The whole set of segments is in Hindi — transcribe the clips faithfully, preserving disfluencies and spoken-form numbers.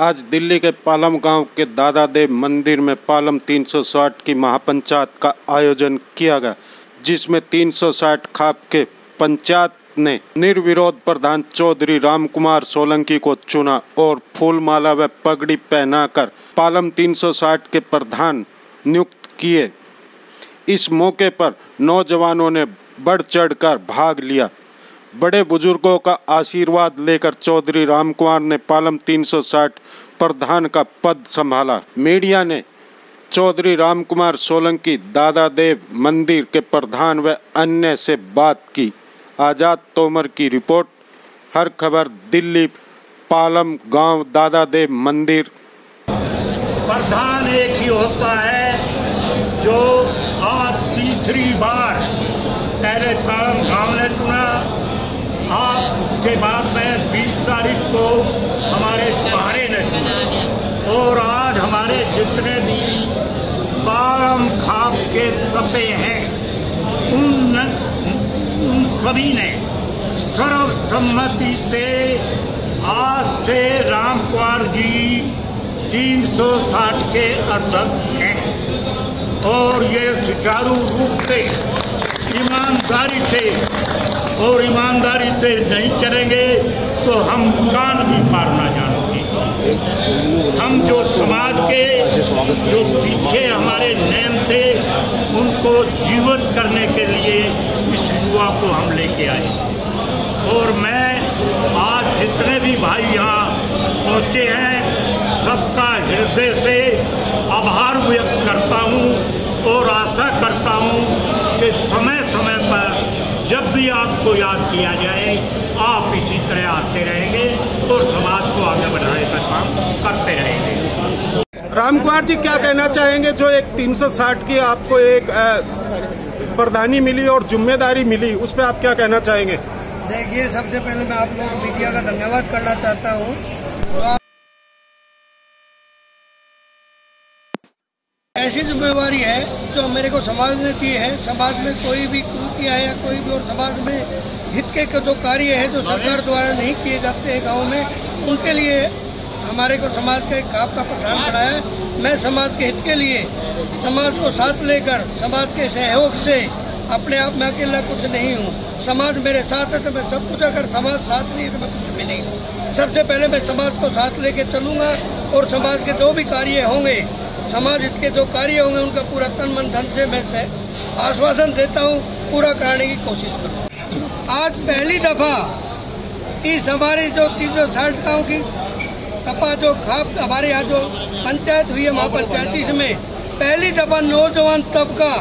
आज दिल्ली के पालम गांव के दादादेव मंदिर में पालम तीन सौ साठ की महापंचायत का आयोजन किया गया, जिसमें तीन सौ साठ खाप के पंचायत ने निर्विरोध प्रधान चौधरी रामकुमार सोलंकी को चुना और फूलमाला व पगड़ी पहनाकर पालम तीन सौ साठ के प्रधान नियुक्त किए। इस मौके पर नौजवानों ने बढ़ चढ़कर भाग लिया। बड़े बुजुर्गों का आशीर्वाद लेकर चौधरी रामकुमार ने पालम तीन सौ साठ प्रधान का पद संभाला। मीडिया ने चौधरी रामकुमार सोलंकी, दादादेव मंदिर के प्रधान व अन्य से बात की। आज़ाद तोमर की रिपोर्ट। हर खबर दिल्ली, पालम गांव, दादादेव मंदिर। प्रधान एक ही होता है जो आज तीसरी बार पहले पालम गांव ने चुना। आप उसके बाद में बीस तारीख को हमारे बारे नहीं, और आज हमारे जितने भी पालम खाप के तपे हैं उन उन सभी ने सर्वसम्मति से आज से रामकुमार जी तीन सौ साठ के अध्यक्ष हैं, और ये सुचारू रूप से ईमानदारी से और ईमानदारी से नहीं करेंगे तो हम कान भी मारना जानोगे। हम जो समाज के जो पीछे हमारे नेम थे उनको जीवित करने के लिए इस युवा को हम लेके आए। और मैं आज जितने भी भाई यहाँ पहुँचे हैं सबका हृदय से आभार व्यक्त करता हूँ और आशा करता हूँ कि समय समय पर जब भी आपको याद किया जाए आप इसी तरह आते रहेंगे और समाज को आगे बढ़ाने का काम करते रहेंगे। रामकुमार जी क्या कहना चाहेंगे, जो एक तीन सौ साठ की आपको एक प्रधानी मिली और जिम्मेदारी मिली, उस पर आप क्या कहना चाहेंगे? देखिए, सबसे पहले मैं आप लोग मीडिया का धन्यवाद करना चाहता हूँ। ऐसी जिम्मेवारी है जो मेरे को समाज ने दी है। समाज में कोई भी कृतियाँ या कोई भी और समाज में हित के जो कार्य है जो सरकार द्वारा नहीं किए जाते हैं गांव में, उनके लिए हमारे को समाज का एक खाप का प्रधान बनाया। मैं समाज के हित के लिए समाज को साथ लेकर समाज के सहयोग से अपने आप में अकेला कुछ नहीं हूँ। समाज मेरे साथ है तो मैं सब कुछ, अगर समाज साथ नहीं है तो मैं कुछ भी नहीं हूँ। सबसे पहले मैं समाज को साथ लेके चलूंगा और समाज के जो भी कार्य होंगे, समाज इसके जो कार्य होंगे उनका पूरा तन मन धन से मैं से आश्वासन देता हूँ, पूरा कराने की कोशिश करूँ। आज पहली दफा इस हमारी जो तीन सौ साठ गाँव की तपा जो खाप हमारे यहाँ जो पंचायत हुई है महापंचायती, इसमें पहली दफा नौजवान तबका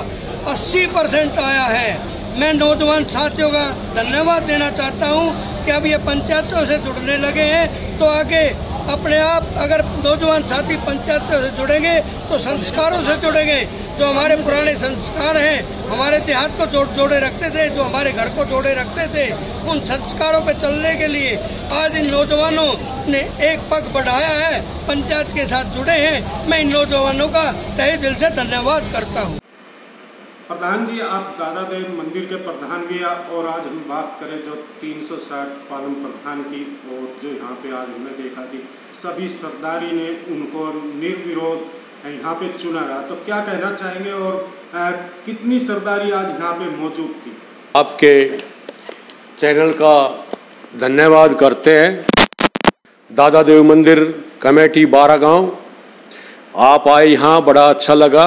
अस्सी परसेंट आया है। मैं नौजवान साथियों का धन्यवाद देना चाहता हूँ कि अब ये पंचायतों से जुड़ने लगे हैं तो आगे अपने आप अगर नौजवान साथी पंचायतों से जुड़ेंगे तो संस्कारों से जुड़ेंगे। जो हमारे पुराने संस्कार हैं, हमारे देहात को जोड़ जोड़े रखते थे, जो हमारे घर को जोड़े रखते थे, उन संस्कारों पर चलने के लिए आज इन नौजवानों ने एक पग बढ़ाया है, पंचायत के साथ जुड़े हैं। मैं इन नौजवानों का तहे दिल से धन्यवाद करता हूँ। प्रधान जी, आप दादादेव मंदिर के प्रधान भी आप, और आज हम बात करें जो तीन सौ साठ पालम प्रधान की, और जो यहाँ पे आज हमने देखा कि सभी सरदारी ने उनको निर्विरोध यहाँ पे चुना गया, तो क्या कहना चाहेंगे और आ, कितनी सरदारी आज यहाँ पे मौजूद थी? आपके चैनल का धन्यवाद करते हैं। दादादेव मंदिर कमेटी बारागांव, आप आए यहाँ, बड़ा अच्छा लगा।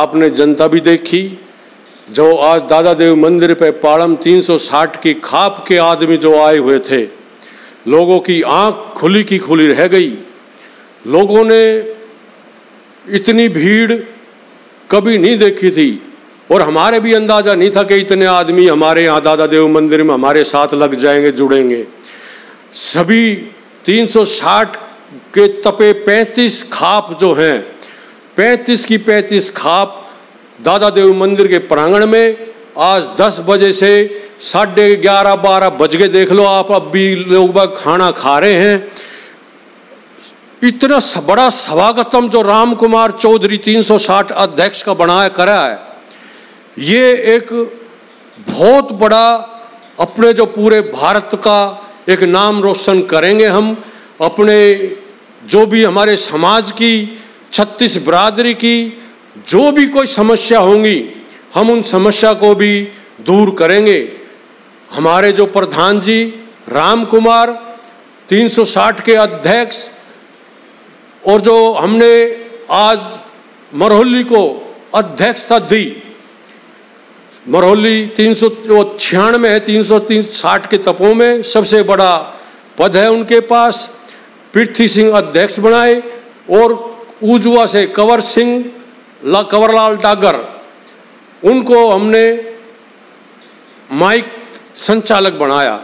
आपने जनता भी देखी जो आज दादादेव मंदिर पे पालम तीन सौ साठ की खाप के आदमी जो आए हुए थे, लोगों की आंख खुली की खुली रह गई। लोगों ने इतनी भीड़ कभी नहीं देखी थी और हमारे भी अंदाज़ा नहीं था कि इतने आदमी हमारे यहाँ दादादेव मंदिर में हमारे साथ लग जाएंगे, जुड़ेंगे। सभी तीन सौ साठ के तपे पैंतीस खाप जो हैं, पैंतीस की पैंतीस खाप दादादेव मंदिर के प्रांगण में आज दस बजे से साढ़े ग्यारह बारह बज के देख लो आप, अब भी लोग बाग खाना खा रहे हैं। इतना बड़ा स्वागतम जो रामकुमार चौधरी तीन सौ साठ अध्यक्ष का बनाया करा है, ये एक बहुत बड़ा अपने जो पूरे भारत का एक नाम रोशन करेंगे। हम अपने जो भी हमारे समाज की, छत्तीस बरादरी की जो भी कोई समस्या होंगी, हम उन समस्या को भी दूर करेंगे। हमारे जो प्रधान जी रामकुमार तीन सौ साठ के अध्यक्ष, और जो हमने आज मरहल्ली को अध्यक्षता दी, मरहल्ली तीन सौ छियानवे है तीन सौ साठ के तपों में सबसे बड़ा पद है उनके पास। पृथ्वी सिंह अध्यक्ष बनाए और उजुआ से कवर सिंह ला कंवरलाल डागर, उनको हमने माइक संचालक बनाया।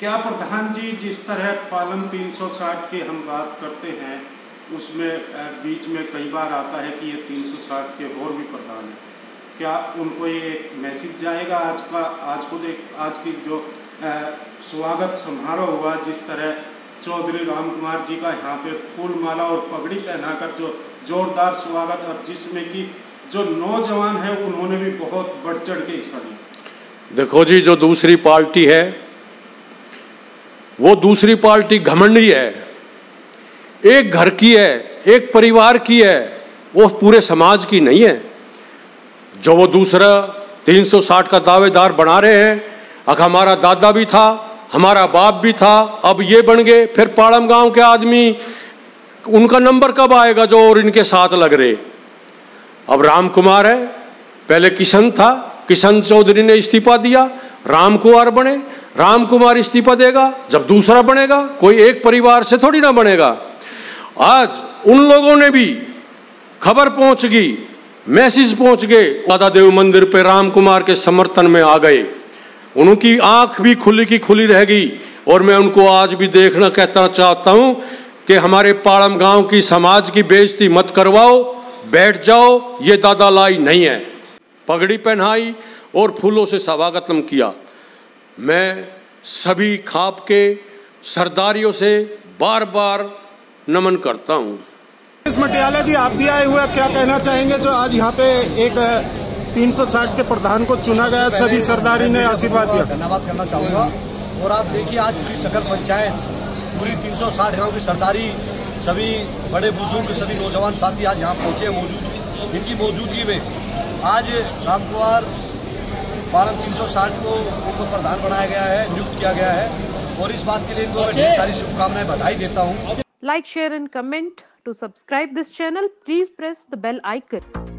क्या प्रधान जी, जिस तरह पालम तीन सौ साठ की हम बात करते हैं, उसमें बीच में कई बार आता है कि ये तीन सौ साठ के और भी प्रधान हैं, क्या उनको ये मैसेज जाएगा? आज का आज को देख आज की जो आ, स्वागत समारोह हुआ, जिस तरह चौधरी रामकुमार जी का यहाँ पे फूल माला और पगड़ी पहनाकर जो जोरदार स्वागत, और जिसमें कि जो नौजवान है उन्होंने भी बहुत बढ़ चढ़ के हिस्सा लिया। देखो जी, जो दूसरी पार्टी है वो दूसरी पार्टी घमंडी है, एक घर की है, एक परिवार की है, वो पूरे समाज की नहीं है। जो वो दूसरा तीन सौ साठ का दावेदार बना रहे हैं, अगर हमारा दादा भी था, हमारा बाप भी था, अब ये बन गए, फिर पालम गांव के आदमी, उनका नंबर कब आएगा जो और इनके साथ लग रहे? अब रामकुमार है, पहले किशन था, किशन चौधरी ने इस्तीफा दिया, रामकुमार बने, रामकुमार इस्तीफा देगा जब दूसरा बनेगा, कोई एक परिवार से थोड़ी ना बनेगा। आज उन लोगों ने भी खबर पहुँच गई, मैसेज पहुँच गए, दादादेव मंदिर पर रामकुमार के समर्थन में आ गए, उनकी आंख भी खुली की खुली रह गई। और मैं उनको आज भी देखना कहता चाहता हूं कि हमारे पालम गांव की समाज की बेइज्जती मत करवाओ, बैठ जाओ, ये दादा लाई नहीं है। पगड़ी पहनाई और फूलों से स्वागतम किया। मैं सभी खाप के सरदारियों से बार बार नमन करता हूं। इस मटियाला जी, आप भी आए हुए, क्या कहना चाहेंगे जो आज यहाँ पे एक तीन सौ साठ के प्रधान को चुना गया, सभी सरदारी ने आशीर्वाद दिया? धन्यवाद करना चाहूँगा। और आप देखिए, आज पूरी सकल पंचायत, पूरी तीन सौ साठ गांव की सरदारी, सभी बड़े बुजुर्ग, सभी नौजवान साथी आज यहाँ पहुँचे मौजूद, इनकी मौजूदगी में आज रामकुमार पालम तीन सौ साठ को उनको प्रधान बनाया गया है, नियुक्त किया गया है, और इस बात के लिए इनको मैं सारी शुभकामनाएं, बधाई देता हूँ। Like, share and comment. To subscribe this channel, please press the bell icon.